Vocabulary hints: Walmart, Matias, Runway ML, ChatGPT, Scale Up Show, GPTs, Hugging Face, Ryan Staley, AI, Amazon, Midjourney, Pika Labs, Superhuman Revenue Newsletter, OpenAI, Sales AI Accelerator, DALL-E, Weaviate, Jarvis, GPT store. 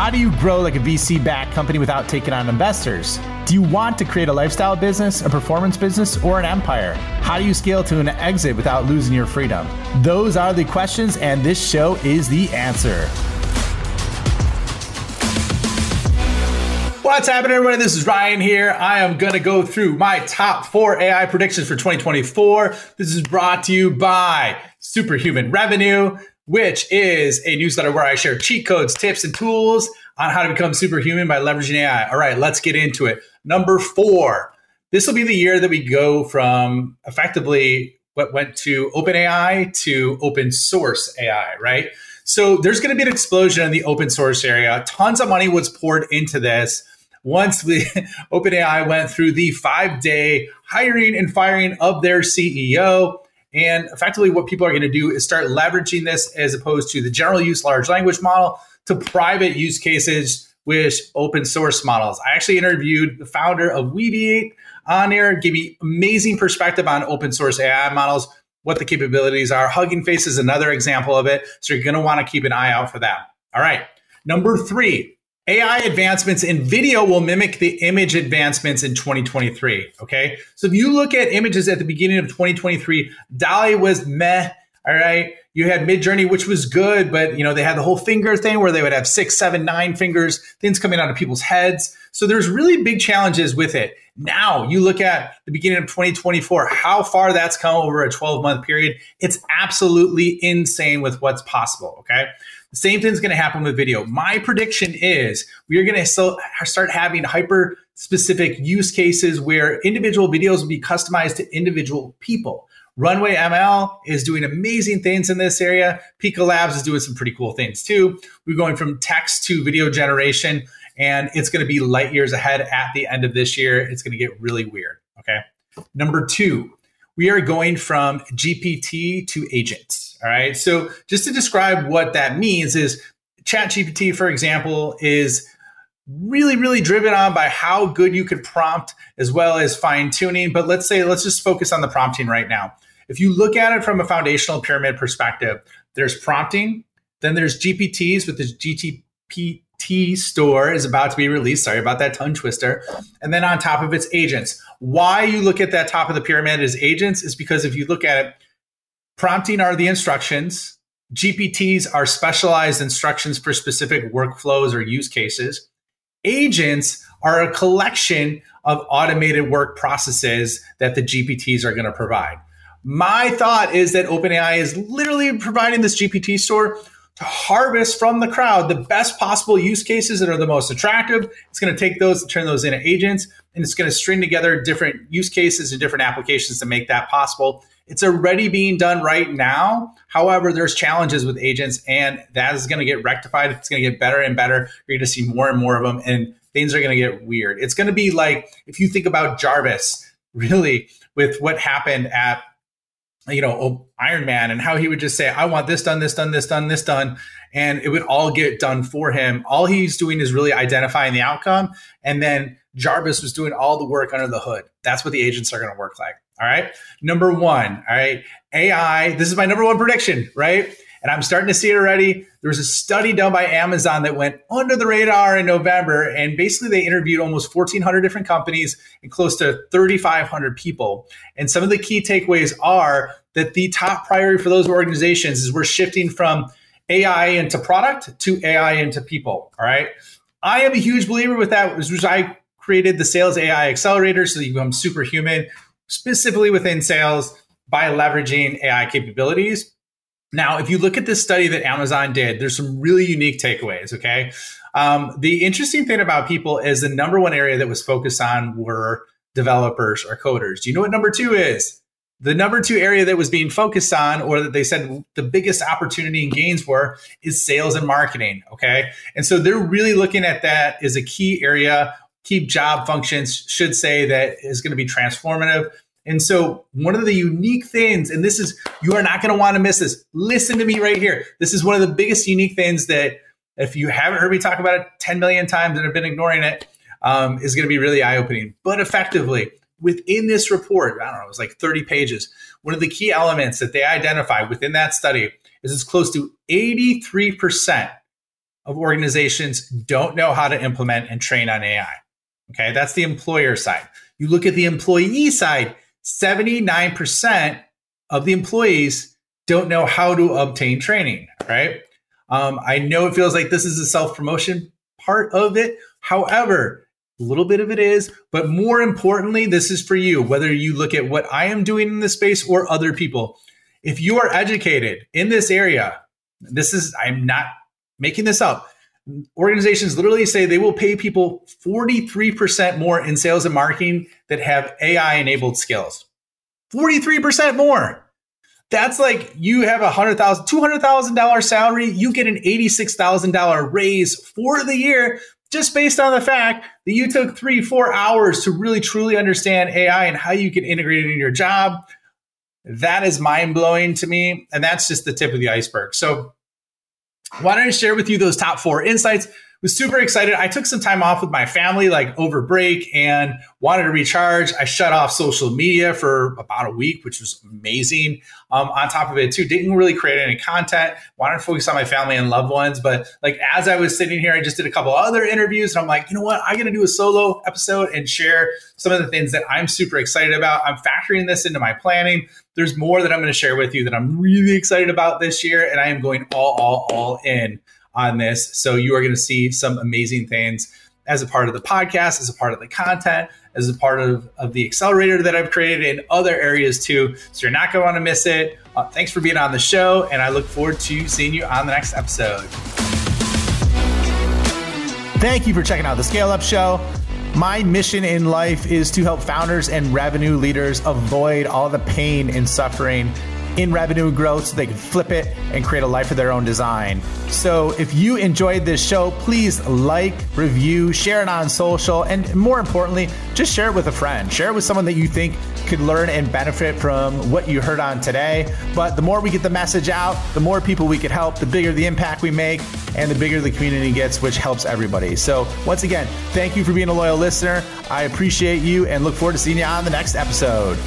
How do you grow like a VC-backed company without taking on investors? Do you want to create a lifestyle business, a performance business, or an empire? How do you scale to an exit without losing your freedom? Those are the questions, and this show is the answer. What's happening, everybody? This is Ryan here. I am going to go through my top 4 AI predictions for 2024. This is brought to you by Superhuman Revenue, which is a newsletter where I share cheat codes, tips, and tools on how to become superhuman by leveraging AI. All right, let's get into it. Number 4, this will be the year that we go from effectively what went to OpenAI to open source AI, right? So there's going to be an explosion in the open source area. Tons of money was poured into this. Once the OpenAI went through the 5-day hiring and firing of their CEO, and effectively what people are going to do is start leveraging this as opposed to the general use large language model to private use cases with open source models. I actually interviewed the founder of Weaviate on there, gave me amazing perspective on open source AI models, what the capabilities are. Hugging Face is another example of it, so you're going to want to keep an eye out for that. All right, number 3. AI advancements in video will mimic the image advancements in 2023, okay? So if you look at images at the beginning of 2023, DALL-E was meh, all right? You had Midjourney, which was good, but you know they had the whole finger thing where they would have 6, 7, 9 fingers, things coming out of people's heads. So there's really big challenges with it. Now you look at the beginning of 2024, how far that's come over a 12-month period. It's absolutely insane with what's possible, okay? The same thing's going to happen with video. My prediction is we're going to start having hyper-specific use cases where individual videos will be customized to individual people. Runway ML is doing amazing things in this area. Pika Labs is doing some pretty cool things too. We're going from text to video generation, and it's going to be light years ahead at the end of this year. It's going to get really weird, okay? Number 2. We are going from GPT to agents, all right? So just to describe what that means is ChatGPT, for example, is really, really driven on by how good you could prompt as well as fine tuning. But let's just focus on the prompting right now. If you look at it from a foundational pyramid perspective, there's prompting, then there's GPTs with the GPT store is about to be released. Sorry about that tongue twister. And then on top of it's agents. Why you look at that top of the pyramid as agents is because if you look at it, prompting are the instructions. GPTs are specialized instructions for specific workflows or use cases. Agents are a collection of automated work processes that the GPTs are going to provide. My thought is that OpenAI is literally providing this GPT store to harvest from the crowd the best possible use cases that are the most attractive. It's going to take those and turn those into agents, and it's going to string together different use cases and different applications to make that possible. It's already being done right now. However, there's challenges with agents, and that is going to get rectified. It's going to get better and better. You're going to see more and more of them, and things are going to get weird. It's going to be like if you think about Jarvis, really, with what happened at Iron Man and how he would just say, I want this done, this done, this done, this done. And it would all get done for him. All he's doing is really identifying the outcome. And then Jarvis was doing all the work under the hood. That's what the agents are going to work like. All right. Number 1. All right. AI. This is my number 1 prediction, right? And I'm starting to see it already. There was a study done by Amazon that went under the radar in November. And basically, they interviewed almost 1,400 different companies and close to 3,500 people. And some of the key takeaways are that the top priority for those organizations is we're shifting from AI into product to AI into people. All right. I am a huge believer with that, which I created the Sales AI Accelerator so that you become superhuman, specifically within sales by leveraging AI capabilities. Now, if you look at this study that Amazon did, there's some really unique takeaways, okay? The interesting thing about people is the number 1 area that was focused on were developers or coders. Do you know what number 2 is? The number 2 area that was being focused on, or that they said the biggest opportunity and gains were, is sales and marketing, okay? And so they're really looking at that as a key area. Key job functions should say that is going to be transformative. And so one of the unique things, and this is, you are not going to want to miss this. Listen to me right here. This is one of the biggest unique things that if you haven't heard me talk about it 10 million times and have been ignoring it, is going to be really eye-opening. But effectively, within this report, I don't know, it was like 30 pages, one of the key elements that they identified within that study is it's close to 83% of organizations don't know how to implement and train on AI. Okay, that's the employer side. You look at the employee side, 79% of the employees don't know how to obtain training, right? I know it feels like this is a self-promotion part of it. However, a little bit of it is, but more importantly, this is for you, whether you look at what I am doing in this space or other people. If you are educated in this area, this is, I'm not making this up. Organizations literally say they will pay people 43% more in sales and marketing that have AI-enabled skills. 43% more. That's like you have a $100,000, $200,000 salary, you get an $86,000 raise for the year just based on the fact that you took 3-4 hours to really truly understand AI and how you can integrate it in your job. That is mind-blowing to me, and that's just the tip of the iceberg. So I wanted to share with you those top 4 insights. I was super excited. I took some time off with my family, like over break, and wanted to recharge. I shut off social media for about a week, which was amazing. On top of it too, didn't really create any content. Wanted to focus on my family and loved ones. But like as I was sitting here, I just did a couple other interviews, and I'm like, you know what? I'm gonna do a solo episode and share some of the things that I'm super excited about. I'm factoring this into my planning. There's more that I'm going to share with you that I'm really excited about this year, and I am going all in on this. So you are going to see some amazing things as a part of the podcast, as a part of the content, as a part of the accelerator that I've created in other areas too. So you're not going to want to miss it. Thanks for being on the show, and I look forward to seeing you on the next episode. Thank you for checking out the Scale Up Show. My mission in life is to help founders and revenue leaders avoid all the pain and suffering in revenue growth so they can flip it and create a life of their own design. So if you enjoyed this show, please like, review, share it on social, and more importantly, just share it with a friend. Share it with someone that you think could learn and benefit from what you heard on today. But the more we get the message out, the more people we could help, the bigger the impact we make, and the bigger the community gets, which helps everybody. So once again, thank you for being a loyal listener. I appreciate you and look forward to seeing you on the next episode.